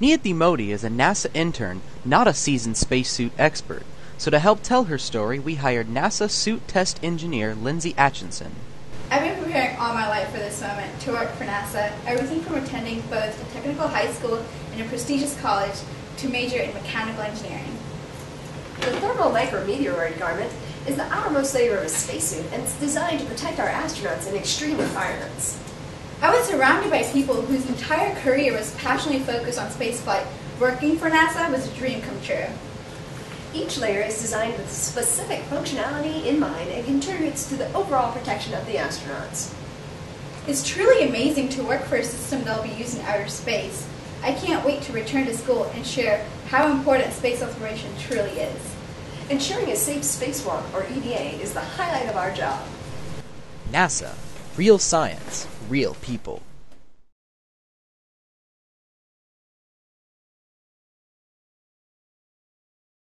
Nia Thimoti is a NASA intern, not a seasoned spacesuit expert, so to help tell her story, we hired NASA suit test engineer Lindsay Atchinson. I've been preparing all my life for this moment to work for NASA, everything from attending both a technical high school and a prestigious college to major in mechanical engineering. The thermal micrometeoroid garment is the outermost layer of a spacesuit, and it's designed to protect our astronauts in extreme environments. I was surrounded by people whose entire career was passionately focused on spaceflight. Working for NASA was a dream come true. Each layer is designed with specific functionality in mind and contributes to the overall protection of the astronauts. It's truly amazing to work for a system they'll be using in outer space. I can't wait to return to school and share how important space exploration truly is. Ensuring a safe spacewalk, or EVA, is the highlight of our job. NASA. Real science, real people.